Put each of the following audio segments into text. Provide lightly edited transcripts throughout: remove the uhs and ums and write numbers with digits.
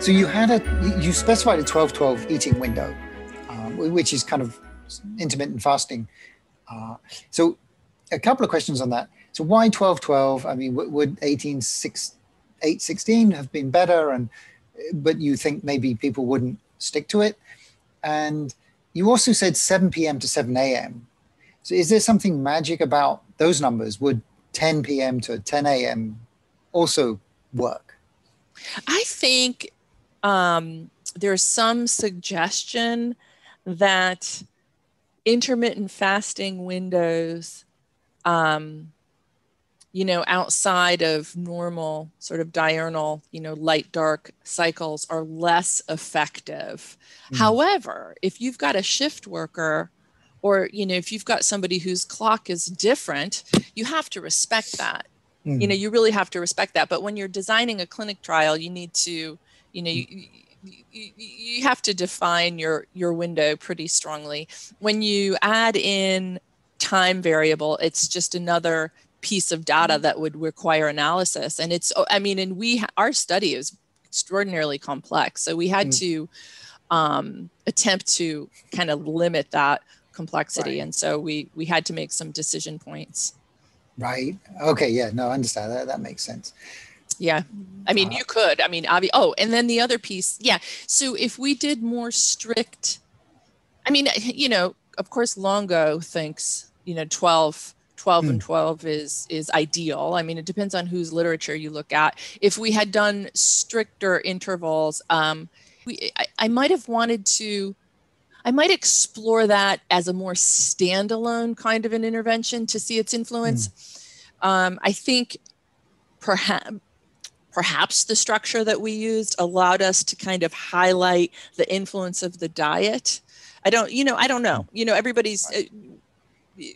So you had you specified a 12-12 eating window, which is kind of intermittent fasting. So a couple of questions on that. So why 12-12? I mean, would 8-16 have been better? But you think maybe people wouldn't stick to it. And you also said 7 p.m. to 7 a.m. So is there something magic about those numbers? Would 10 p.m. to 10 a.m. also work? I think there's some suggestion that intermittent fasting windows, you know, outside of normal sort of diurnal, you know, light dark cycles are less effective. Mm. However, if you've got a shift worker, or, you know, if you've got somebody whose clock is different, you have to respect that. Mm. You know, you really have to respect that. But when you're designing a clinic trial, you need to, you know, you have to define your window pretty strongly. When you add in time variable, it's just another piece of data that would require analysis. And it's, I mean, and our study is extraordinarily complex. So we had to attempt to kind of limit that complexity. Right. And so we had to make some decision points. Right. Okay. Yeah. No, I understand that. That makes sense. Yeah. I mean, you could, I mean, and then the other piece. Yeah. So if we did more strict, I mean, you know, of course, Longo thinks, you know, 12 and 12 is ideal. I mean, it depends on whose literature you look at. If we had done stricter intervals, I might have wanted to, I might explore that as a more standalone kind of an intervention to see its influence. I think perhaps the structure that we used allowed us to kind of highlight the influence of the diet. I don't know. You know, everybody's...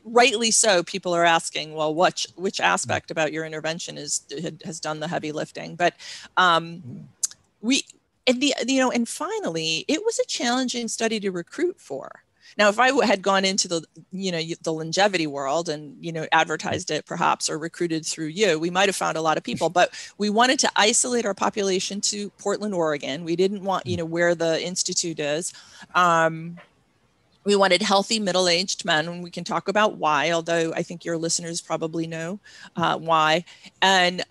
rightly so, people are asking, well, which aspect about your intervention has done the heavy lifting? But and finally, it was a challenging study to recruit for. Now, if I had gone into the, you know, the longevity world and, you know, advertised it perhaps or recruited through you, we might have found a lot of people. But we wanted to isolate our population to Portland, Oregon. We didn't want, you know, where the institute is. We wanted healthy middle-aged men, and we can talk about why, although I think your listeners probably know why. And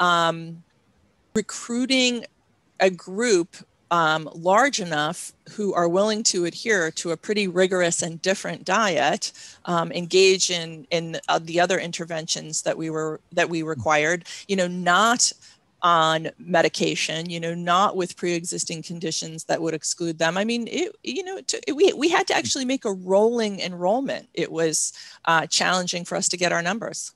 recruiting a group large enough who are willing to adhere to a pretty rigorous and different diet, engage in the other interventions that we required, you know, not on medication, you know, not with pre-existing conditions that would exclude them. I mean, we had to actually make a rolling enrollment. It was challenging for us to get our numbers.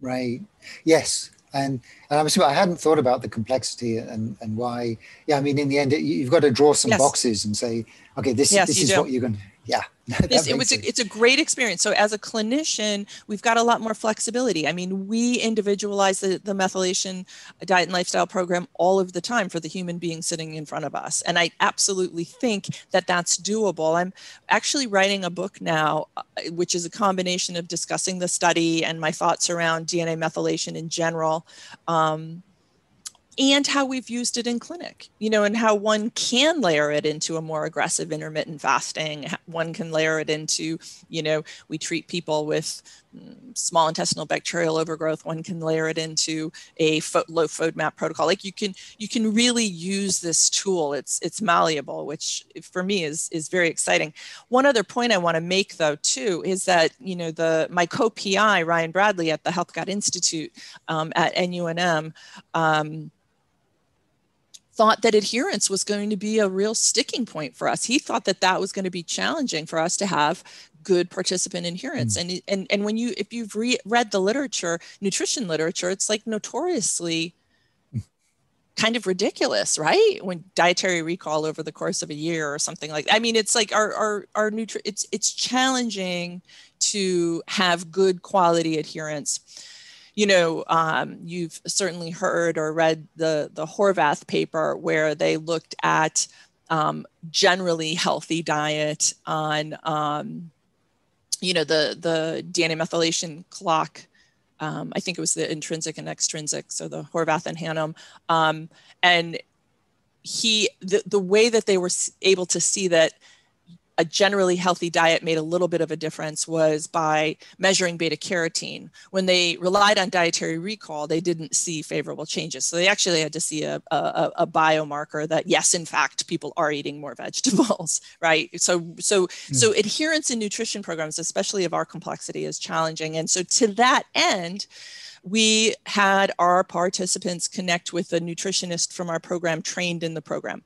Right. Yes. And I'm assuming I hadn't thought about the complexity and why. Yeah. I mean, in the end, you've got to draw some boxes and say, okay, this is what you're going to. Yeah. It's a great experience. So as a clinician, we've got a lot more flexibility. I mean, we individualize the methylation diet and lifestyle program all of the time for the human being sitting in front of us. And I absolutely think that that's doable. I'm actually writing a book now, which is a combination of discussing the study and my thoughts around DNA methylation in general, and how we've used it in clinic, you know, and how one can layer it into a more aggressive intermittent fasting. One can layer it into, you know, we treat people with small intestinal bacterial overgrowth. One can layer it into a low FODMAP protocol. Like you can really use this tool. It's malleable, which for me is very exciting. One other point I want to make though too is that, you know, my co-PI Ryan Bradley at the HealthGut Institute at NUNM. Thought that adherence was going to be a real sticking point for us. He thought that was going to be challenging for us to have good participant adherence. And when if you've read the literature, nutrition literature, it's like notoriously kind of ridiculous, right? When dietary recall over the course of a year or something like that. I mean, it's like it's challenging to have good quality adherence. You know, you've certainly heard or read the Horvath paper where they looked at generally healthy diet on, you know, the DNA methylation clock. I think it was the intrinsic and extrinsic, so the Horvath and Hannum. And the way that they were able to see that a generally healthy diet made a little bit of a difference was by measuring beta carotene. When they relied on dietary recall, they didn't see favorable changes. So they actually had to see a biomarker that, yes, in fact, people are eating more vegetables, right? So adherence in nutrition programs, especially of our complexity, is challenging. And so to that end, we had our participants connect with a nutritionist from our program trained in the program.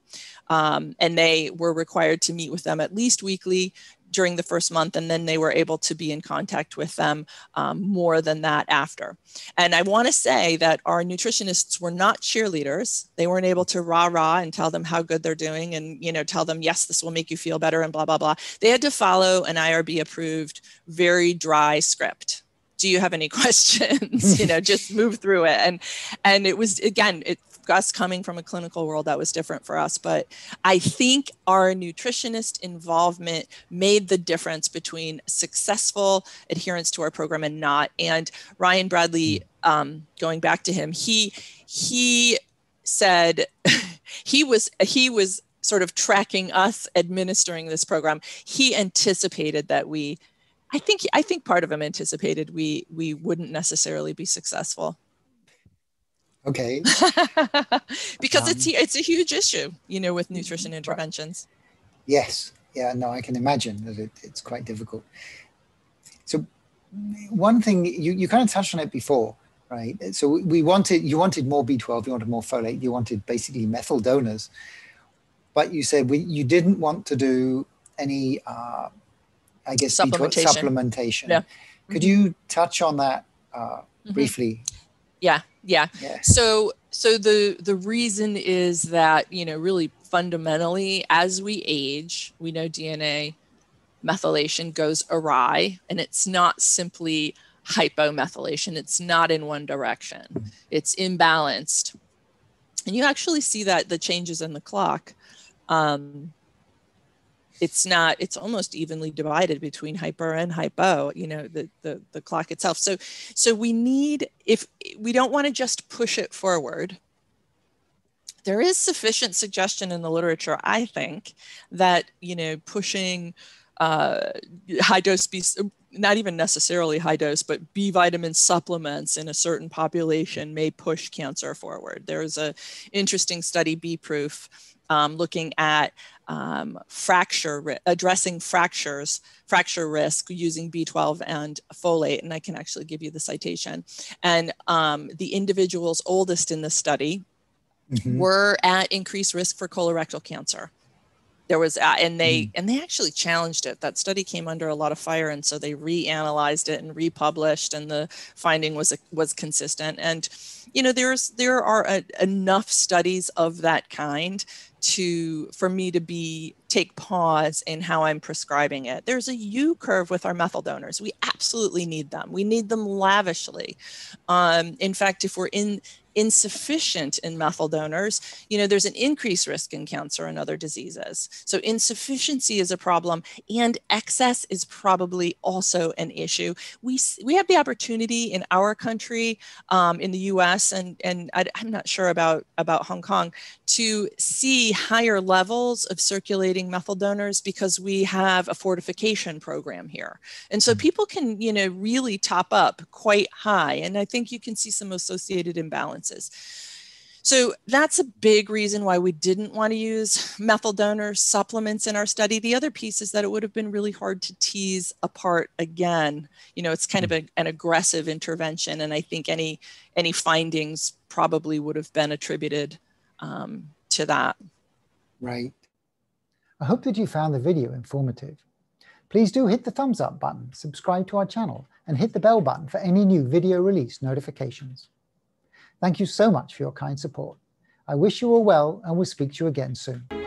And they were required to meet with them at least weekly during the first month, and then they were able to be in contact with them more than that after. And I want to say that our nutritionists were not cheerleaders. They weren't able to rah-rah and tell them how good they're doing and, you know, tell them, yes, this will make you feel better and blah, blah, blah. They had to follow an IRB-approved, very dry script. Do you have any questions? You know, just move through it. And it was, again, us coming from a clinical world, that was different for us. But I think our nutritionist involvement made the difference between successful adherence to our program and not. And Ryan Bradley, going back to him, he said he was sort of tracking us administering this program. He anticipated that we. I think part of him anticipated we wouldn't necessarily be successful. Okay. Because it's a huge issue, you know, with nutrition interventions. Yes. Yeah, no, I can imagine that it's quite difficult. So one thing, you kind of touched on it before, right? So you wanted more B12, you wanted more folate, you wanted basically methyl donors, but you said you didn't want to do any I guess supplementation. Yeah. Could you touch on that briefly? Yeah. So the reason is that, you know, really fundamentally, as we age, we know DNA methylation goes awry, and it's not simply hypomethylation. It's not in one direction. It's imbalanced, and you actually see that the changes in the clock. It's almost evenly divided between hyper and hypo, you know, the clock itself. So we need, if we don't want to just push it forward, there is sufficient suggestion in the literature, I think, that, you know, pushing high dose B, not even necessarily high dose, but B vitamin supplements in a certain population may push cancer forward. There's an interesting study, B proof, looking at addressing fracture risk using B12 and folate. And I can actually give you the citation. And the individuals oldest in the study were at increased risk for colorectal cancer. There was, and they actually challenged it. That study came under a lot of fire, and so they reanalyzed it and republished, and the finding was consistent. And, you know, there are enough studies of that kind for me to take pause in how I'm prescribing it. There's a U curve with our methyl donors. We absolutely need them. We need them lavishly. In fact, if we're insufficient in methyl donors, you know, there's an increased risk in cancer and other diseases. So insufficiency is a problem, and excess is probably also an issue. We have the opportunity in our country, in the US, and I'm not sure about Hong Kong, to see higher levels of circulating methyl donors because we have a fortification program here. And so people can, you know, really top up quite high. And I think you can see some associated imbalance. So that's a big reason why we didn't want to use methyl donor supplements in our study. The other piece is that it would have been really hard to tease apart again. You know, it's kind of an aggressive intervention, and I think any findings probably would have been attributed to that. Right. I hope that you found the video informative. Please do hit the thumbs up button, subscribe to our channel, and hit the bell button for any new video release notifications. Thank you so much for your kind support. I wish you all well, and we'll speak to you again soon.